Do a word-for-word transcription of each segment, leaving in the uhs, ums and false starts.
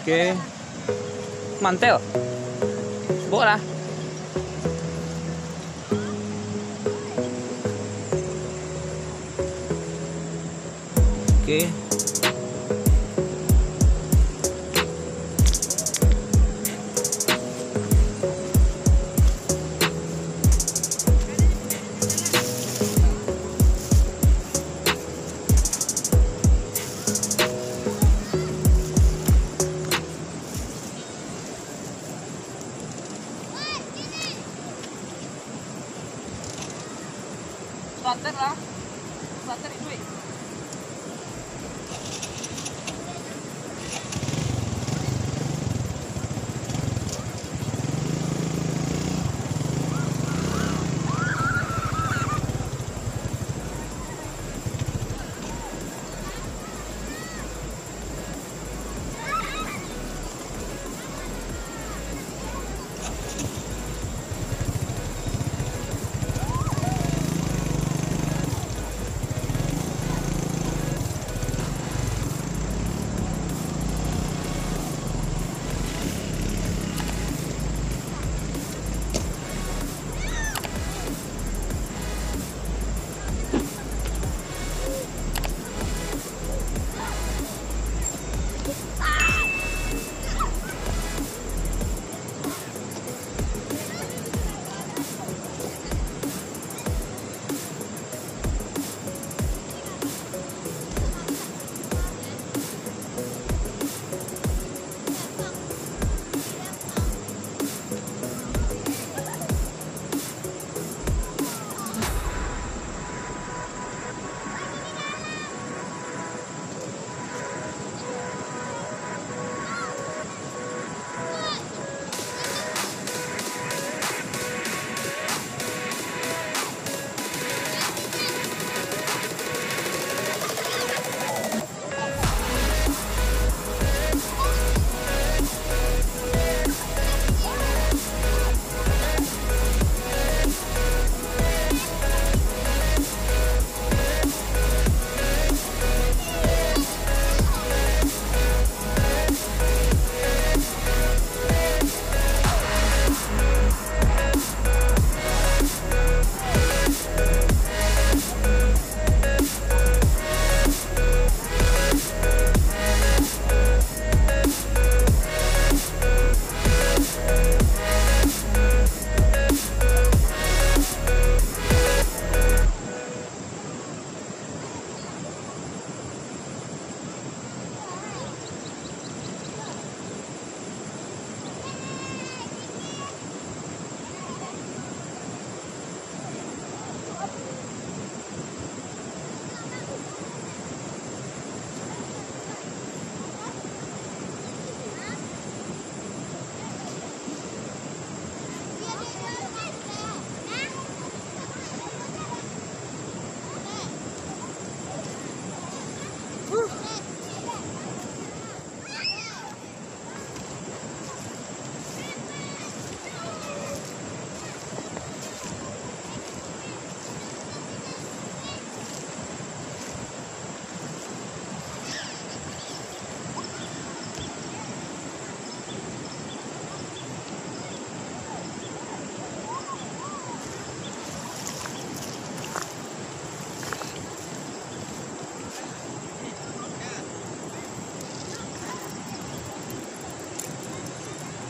Oke. Mantel. Bola. Oke. Starter lah, starter itu.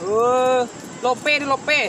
Oh, lope di lope.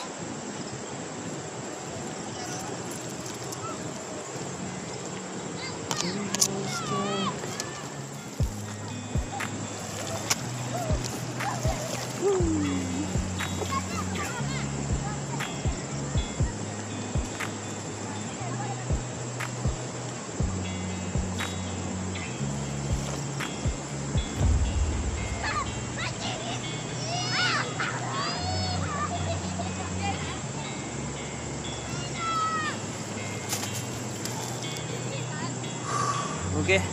Oke, okay.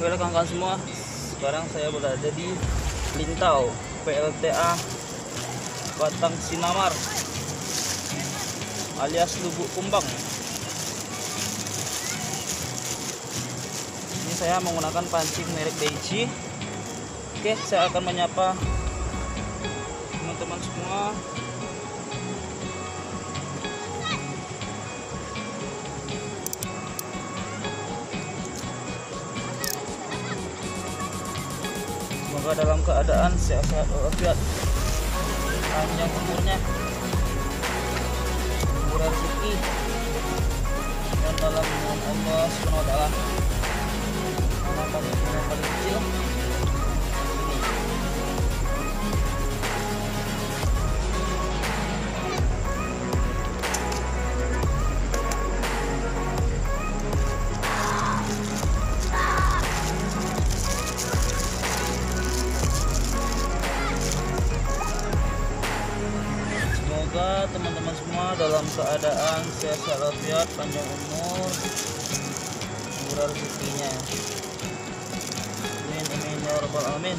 Kawan-kawan semua, sekarang saya berada di Lintau, P L T A Batang Sinamar, alias Lubuk Kumbang. Ini saya menggunakan pancing merek Daichi. Oke, saya akan menyapa teman-teman semua. Semoga dalam keadaan sehat-sehat walafiat, panjang umurnya, umur rezeki dan dalam lindungan Allah Subhanahu wa taala. Nama paling paling kecil. Semoga teman-teman semua dalam keadaan sehat walafiat, panjang umur, murah rezekinya. Amin amin ya rabbal alamin.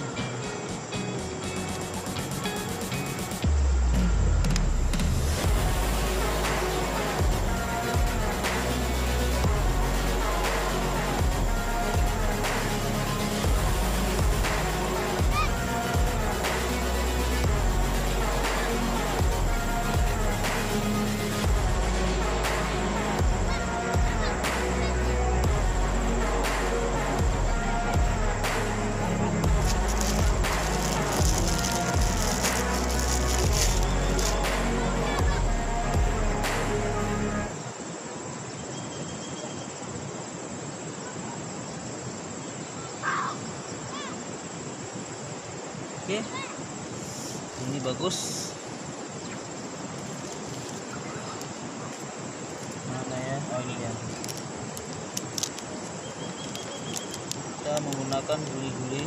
Oke, ini bagus. Mana ya? Oh, ini ya. Kita menggunakan guli-guli.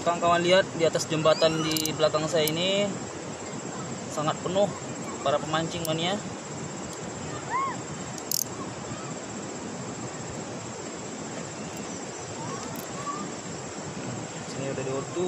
Kawan-kawan lihat di atas jembatan di belakang saya ini sangat penuh para pemancing mania. Sini udah di ortu.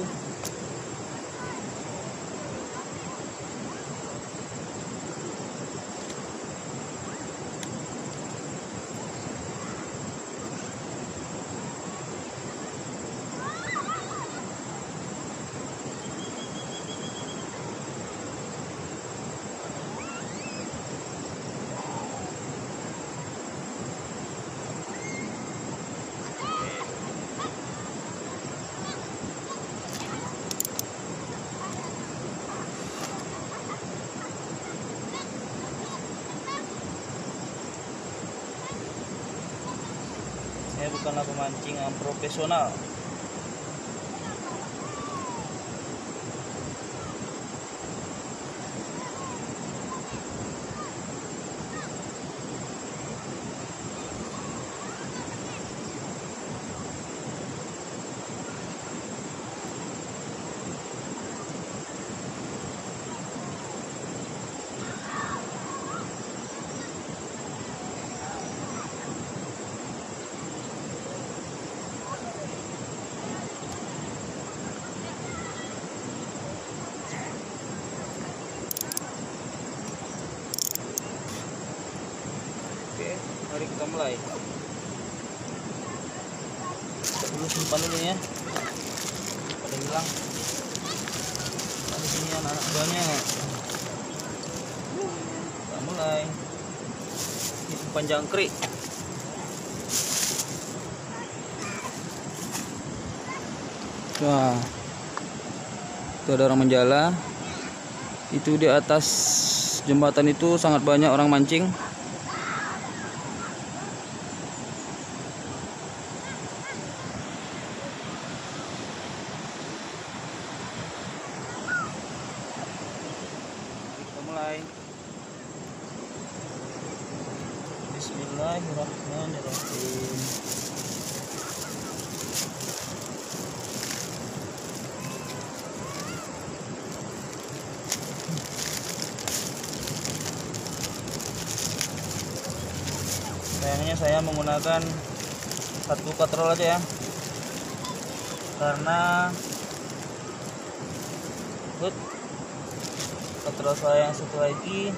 Saya bukanlah pemancing yang profesional. Mari kita mulai. Kita dulu simpan dulu ya. Pada hilang. Di sini anak-anak banyak. Kita mulai. Ini umpan jangkrik. Wah. Itu ada orang menjala. Itu di atas jembatan itu sangat banyak orang mancing. Bismillahirrahmanirrahim. Sayangnya saya menggunakan satu katrol aja ya, karena good katrol saya yang satu lagi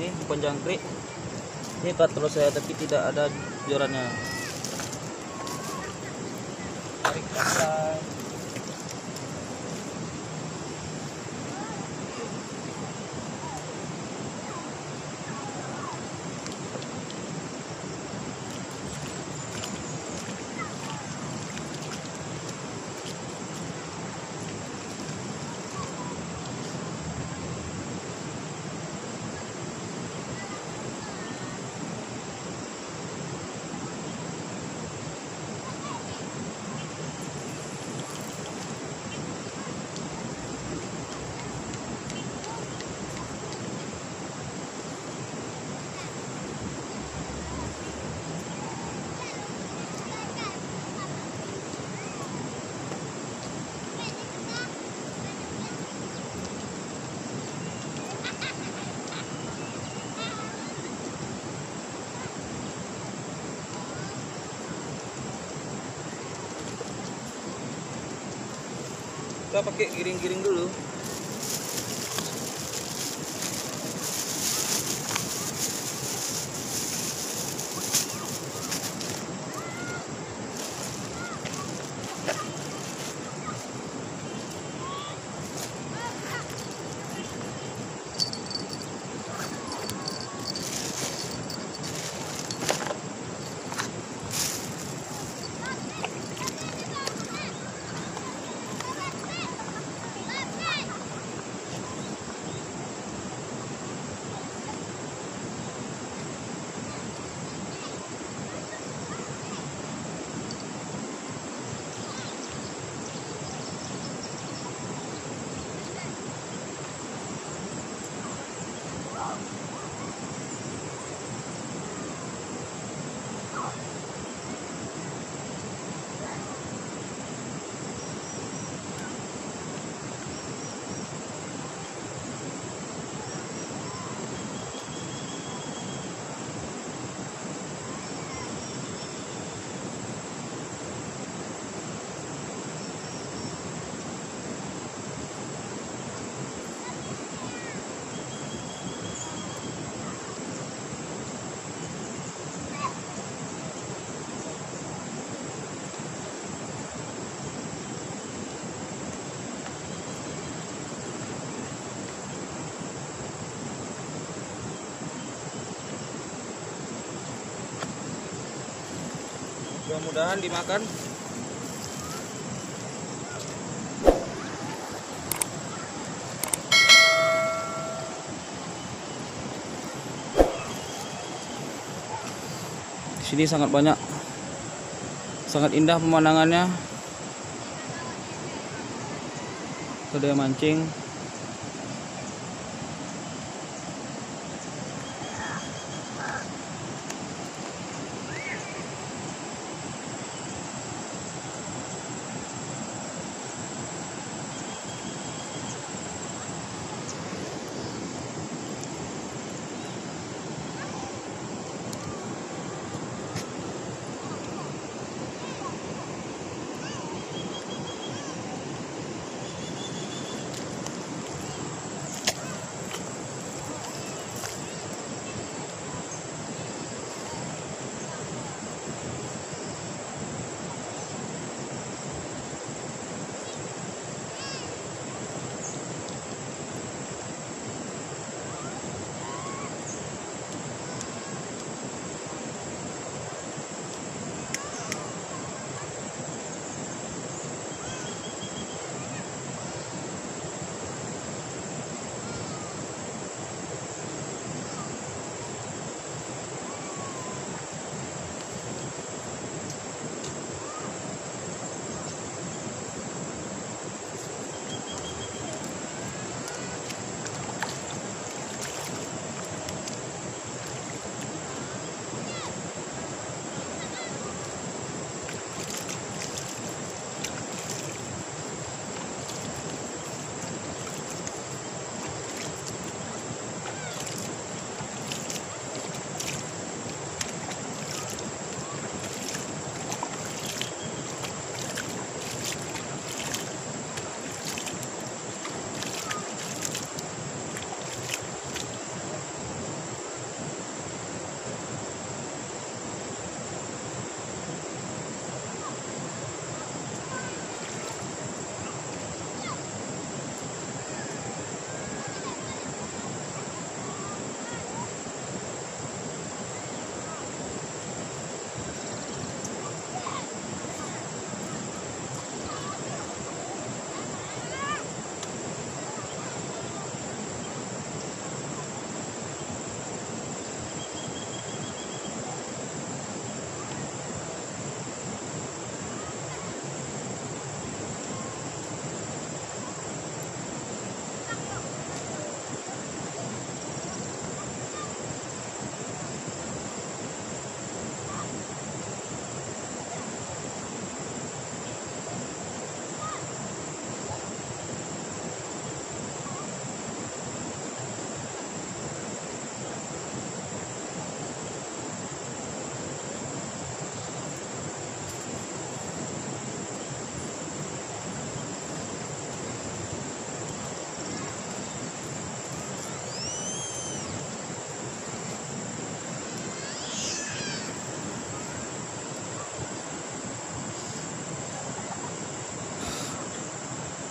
ini bukan jangkrik, ini katrol saya tapi tidak ada jorannya. Tarik pantai. Kita pakai giring-giring dulu. Mudah-mudahan dimakan. Di sini sangat banyak, sangat indah pemandangannya. Sudah mancing.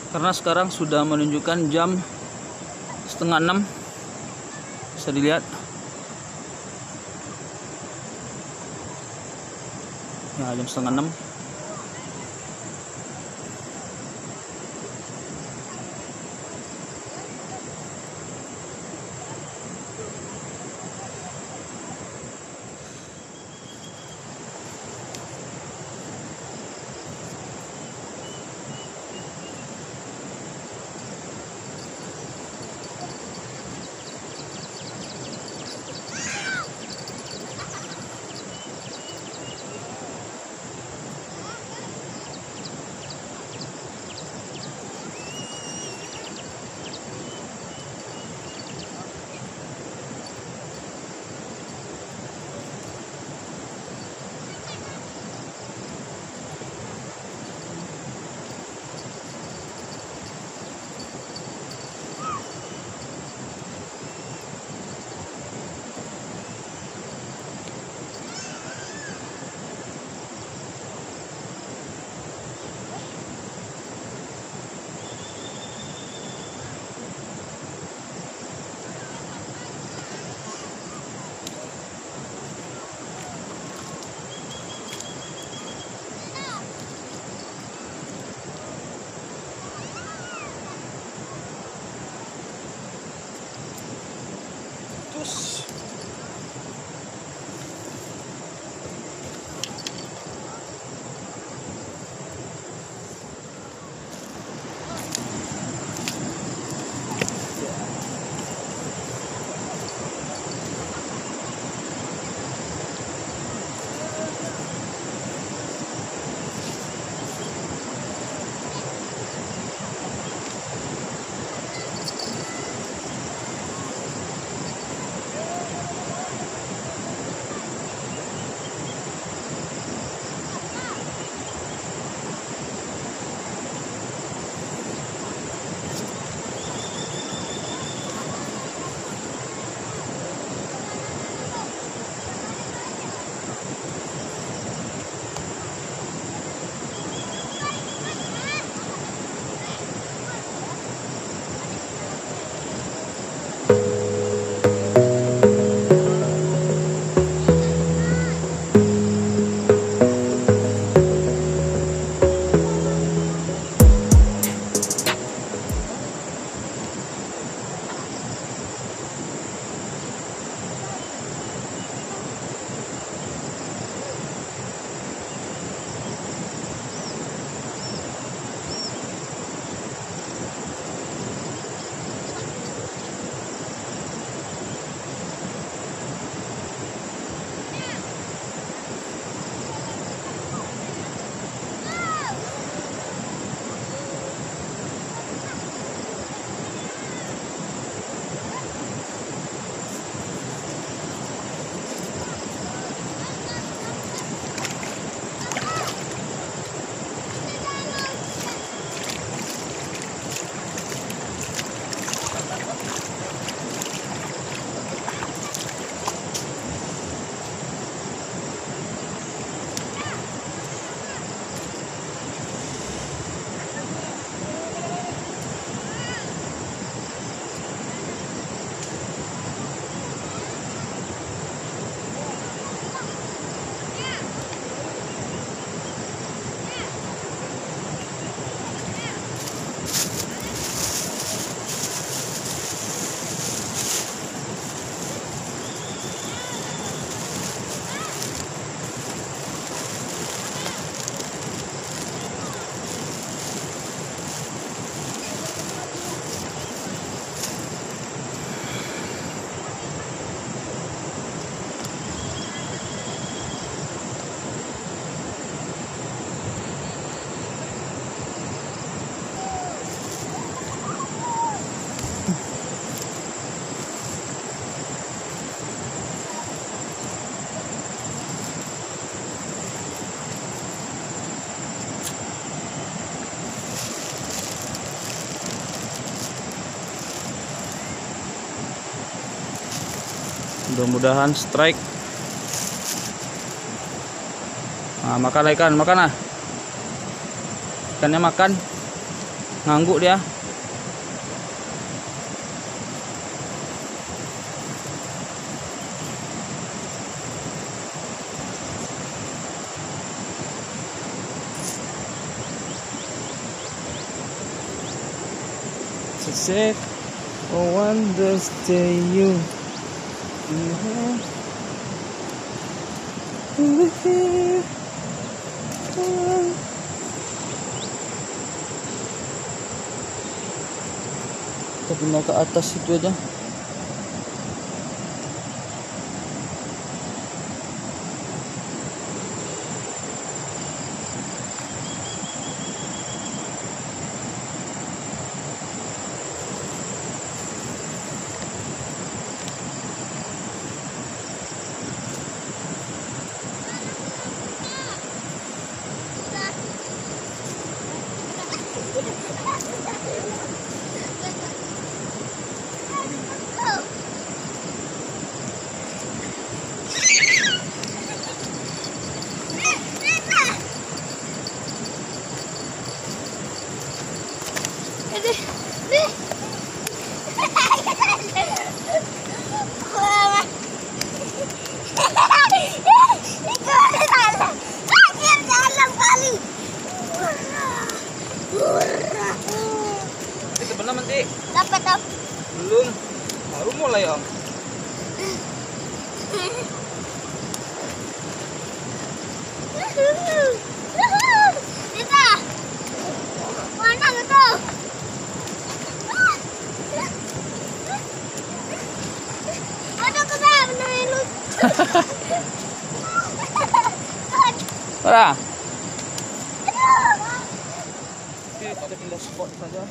karena sekarang sudah menunjukkan jam setengah enam, bisa dilihat ya, jam setengah enam. Mudah-mudahan strike. Nah, makanlah ikan, makanlah ikannya, makan. Ngangguk dia. Said, oh wonders day you you have with you. Kita pindah ke atas situ aja. Belum, baru mulai om. Lintau, mana Lintau? Aduh kenapa beneran lucu. Parah. Oke, kita pindah spot saja.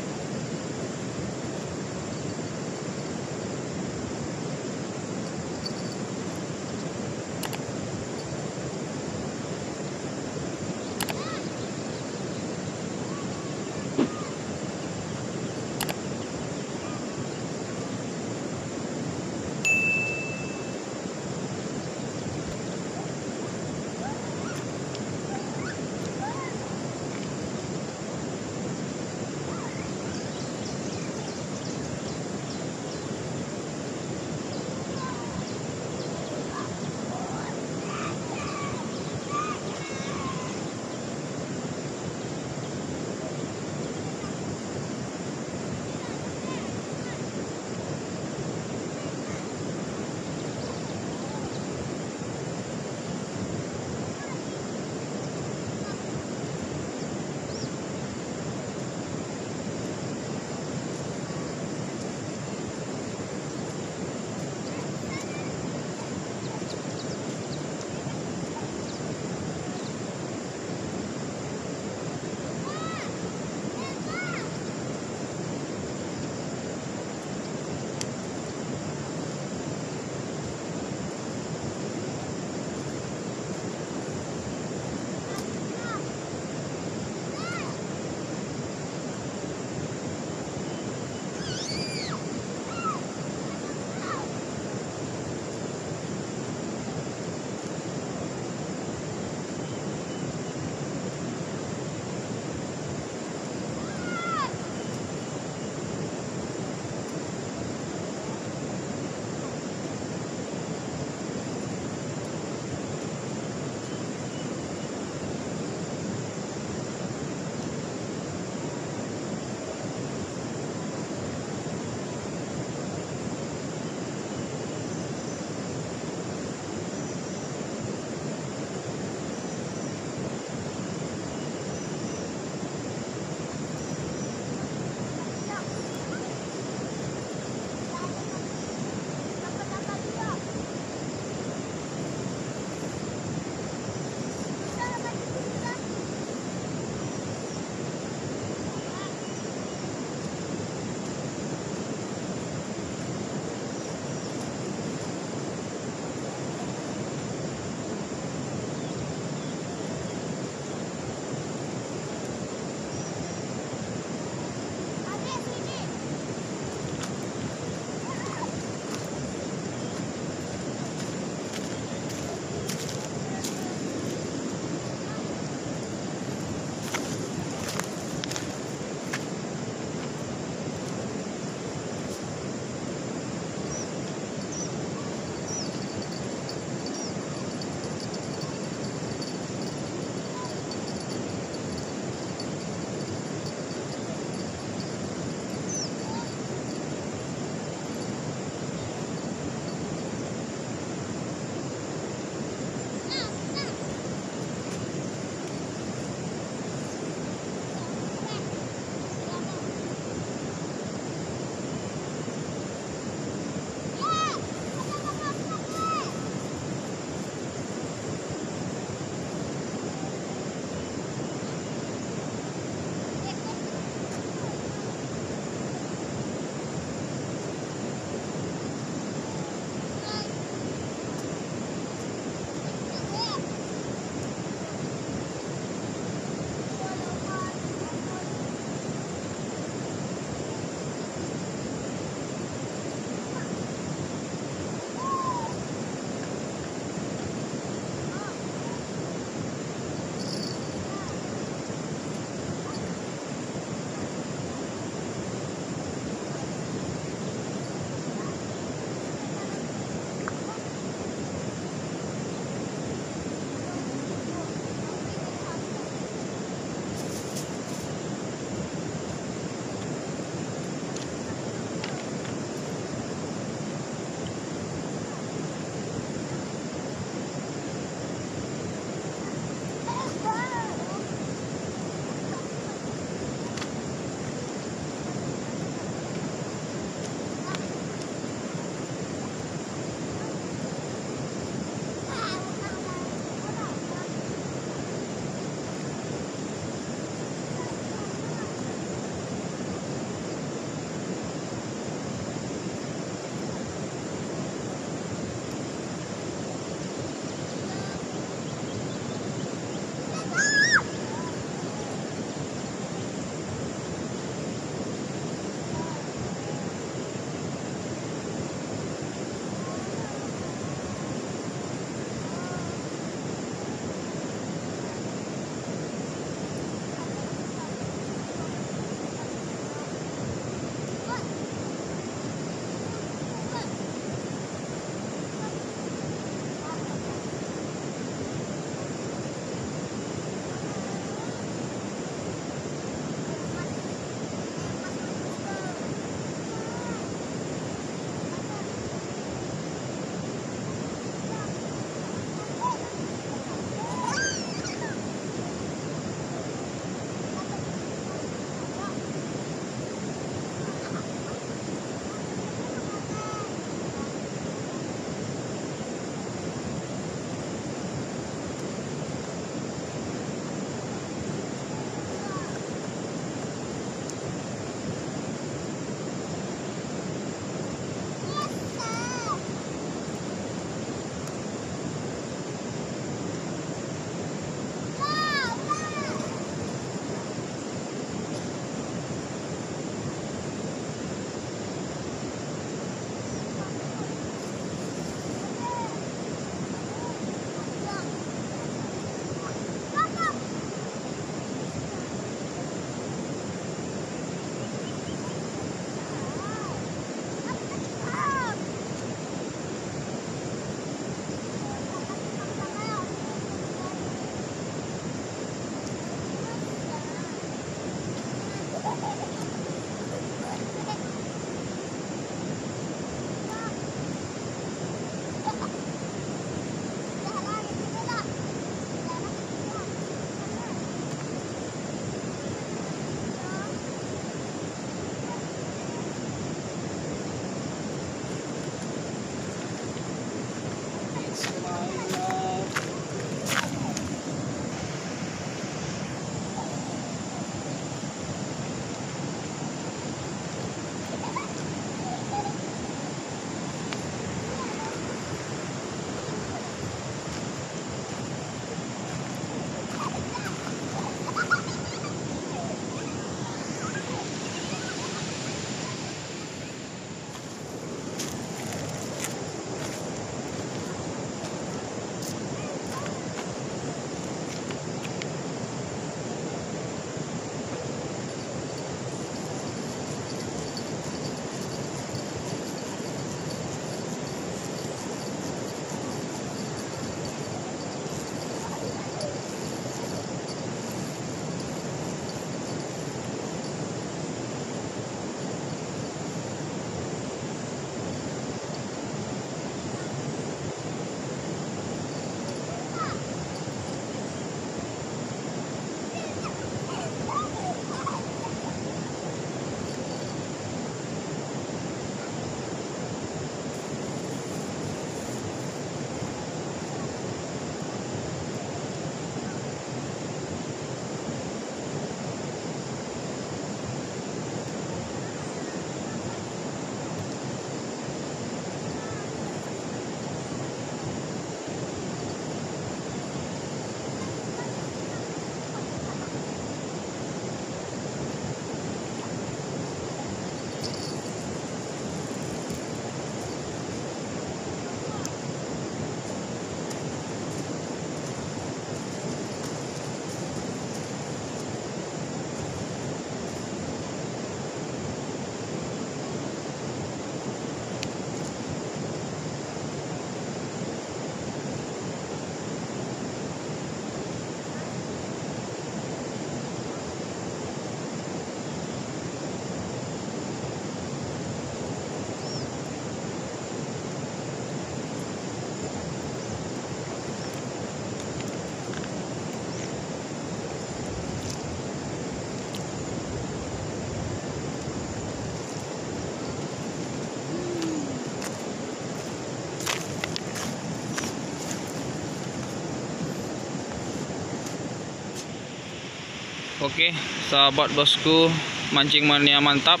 Oke sahabat bosku, mancing mania mantap,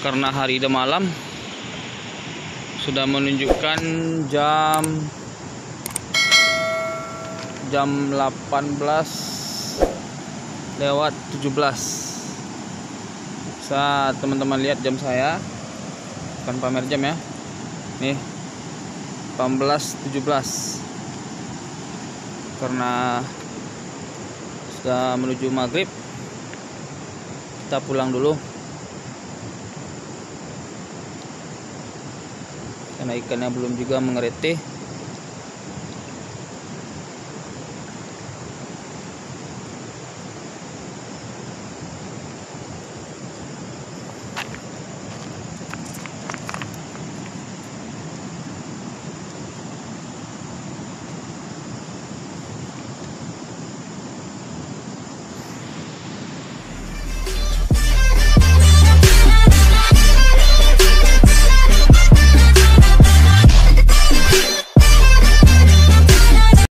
karena hari udah malam, sudah menunjukkan jam jam delapan belas lewat tujuh belas. Saat teman-teman lihat jam saya, bukan pamer jam ya, nih delapan belas tujuh belas, karena sudah menuju maghrib. Kita pulang dulu karena ikannya belum juga mengerti.